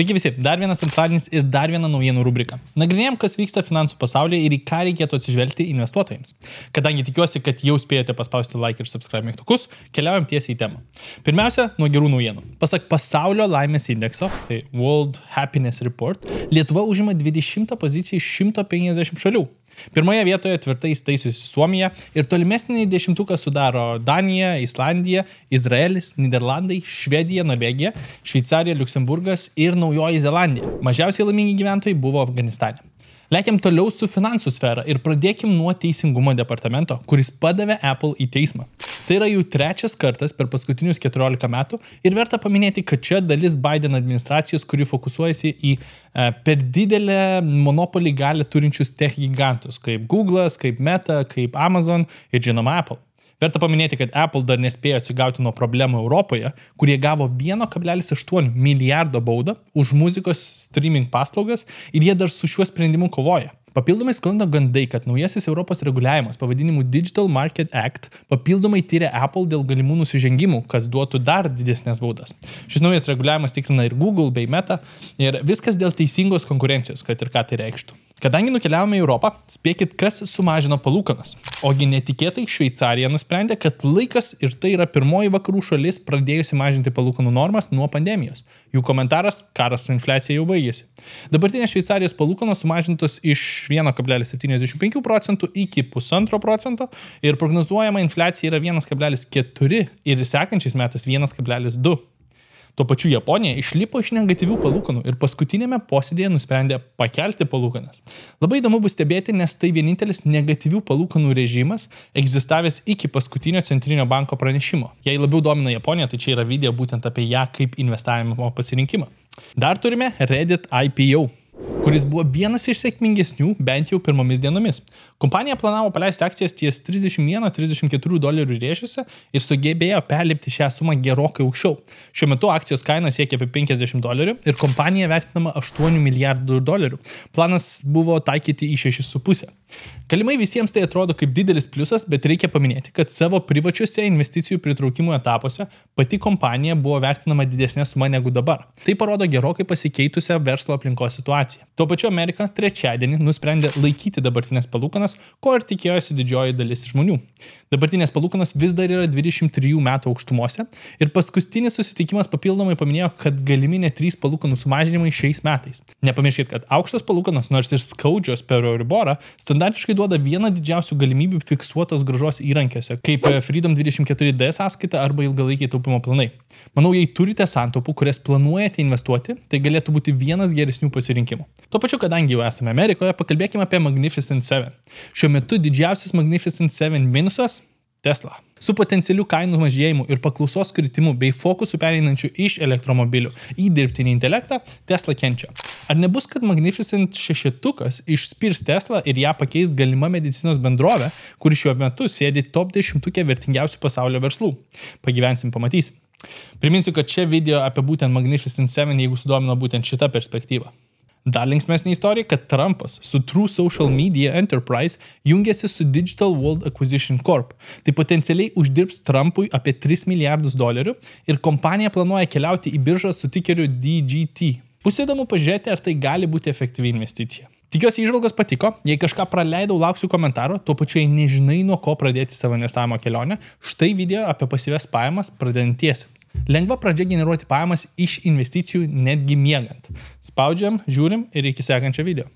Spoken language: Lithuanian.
Sveiki visi, dar vienas antradienis ir dar viena naujienų rubrika. Nagrinėjom, kas vyksta finansų pasaulyje ir į ką reikėtų atsižvelgti investuotojams. Kadangi tikiuosi, kad jau spėjote paspausti like ir subscribe mygtukus, keliaujam tiesiai į temą. Pirmiausia, nuo gerų naujienų. Pasak pasaulio laimės indekso, tai World Happiness Report, Lietuva užima 20 poziciją iš 150 šalių. Pirmoje vietoje tvirtai įstaisiusi Suomija ir tolimesnį dešimtuką sudaro Danija, Islandija, Izraelis, Nyderlandai, Švedija, Norvegija, Šveicarija, Liuksemburgas ir Naujoji Zelandija. Mažiausiai laimingi gyventojai buvo Afganistane. Lekiam toliau su finansų sfera ir pradėkim nuo Teisingumo departamento, kuris padavė Apple į teismą. Tai yra jų trečias kartas per paskutinius 14 metų ir verta paminėti, kad čia dalis Biden administracijos, kuri fokusuojasi į per didelę monopolį galią turinčius tech gigantus, kaip Google'as, kaip Meta, kaip Amazon ir žinoma Apple. Verta paminėti, kad Apple dar nespėjo atsigauti nuo problemų Europoje, kurie gavo 1,8 milijardo baudą už muzikos streaming paslaugas ir jie dar su šiuo sprendimu kovoja. Papildomai sklando gandai, kad naujasis Europos reguliavimas pavadinimu Digital Market Act papildomai tyria Apple dėl galimų nusižengimų, kas duotų dar didesnės baudas. Šis naujas reguliavimas tikrina ir Google bei Meta ir viskas dėl teisingos konkurencijos, kad ir ką tai reikštų. Kadangi nukeliavome į Europą, spėkit, kas sumažino palūkanas. Ogi netikėtai Šveicarija nusprendė, kad laikas ir tai yra pirmoji vakarų šalis pradėjusi mažinti palūkanų normas nuo pandemijos. Jų komentaras – karas su infliacija jau baigėsi. Dabartinės Šveicarijos palūkanos sumažintos iš 1,75% iki 1,5% ir prognozuojama infliacija yra 1,4% ir sekančiais metais 1,2%. Tuo pačiu Japonija išlipo iš negatyvių palūkanų ir paskutinėme posėdėje nusprendė pakelti palūkanas. Labai įdomu bus stebėti, nes tai vienintelis negatyvių palūkanų režimas egzistavęs iki paskutinio centrinio banko pranešimo. Jei labiau domina Japonija, tai čia yra video būtent apie ją kaip investavimo pasirinkimą. Dar turime Reddit IPO, kuris buvo vienas iš sėkmingesnių bent jau pirmomis dienomis. Kompanija planavo paleisti akcijas ties $31–34 rėžiuose ir sugebėjo perlipti šią sumą gerokai aukščiau. Šiuo metu akcijos kaina siekia apie $50 ir kompanija vertinama $8 milijardus. Planas buvo taikyti į 6,5. Galimai visiems tai atrodo kaip didelis pliusas, bet reikia paminėti, kad savo privačiuose investicijų pritraukimo etapuose pati kompanija buvo vertinama didesnė suma negu dabar. Tai parodo gerokai pasikeitusią verslo aplinkos situaciją. Tuo pačiu Amerika trečiadienį nusprendė laikyti dabartinės palūkanas, ko ir tikėjosi didžioji dalis žmonių. Dabartinės palūkanos vis dar yra 23 metų aukštumose ir paskutinis susitikimas papildomai paminėjo, kad galimi net 3 palūkanų sumažinimai šiais metais. Nepamirškit, kad aukštos palūkanos, nors ir skaudžios per Euriborą, standartiškai duoda vieną didžiausių galimybių fiksuotos grąžos įrankiuose, kaip Freedom24D sąskaita arba ilgalaikiai taupimo planai. Manau, jei turite santaupų, kurias planuojate investuoti, tai galėtų būti vienas geresnių pasirinkimų. Tuo pačiu, kadangi jau esame Amerikoje, pakalbėkime apie Magnificent 7. Šiuo metu didžiausias Magnificent 7 minusas – Tesla. Su potencialiu kainų mažėjimu ir paklausos kritimu bei fokusu pereinančiu iš elektromobilių į dirbtinį intelektą, Tesla kenčia. Ar nebus, kad Magnificent 6 išspirs Tesla ir ją pakeis galima medicinos bendrovė, kuri šiuo metu sėdi top 10 vertingiausių pasaulio verslų? Pagyvensim, pamatysim. Priminsiu, kad čia video apie būtent Magnificent 7, jeigu sudomino būtent šitą perspektyvą. Dar linksmesnė istorija, kad Trumpas su True Social Media Enterprise jungiasi su Digital World Acquisition Corp. Tai potencialiai uždirbs Trumpui apie $3 milijardus ir kompanija planuoja keliauti į biržą su tikeriu DGT. Bus įdomu pažiūrėti, ar tai gali būti efektyvi investicija. Tikiuosi įžvalgos patiko, jei kažką praleidau, lauksiu komentaro, tuo pačiu jei nežinai, nuo ko pradėti savo investavimo kelionę, štai video apie pasyvias pajamas pradedantiesiems. Lengva pradžia generuoti pajamas iš investicijų netgi miegant. Spaudžiam, žiūrim ir iki sekančio video.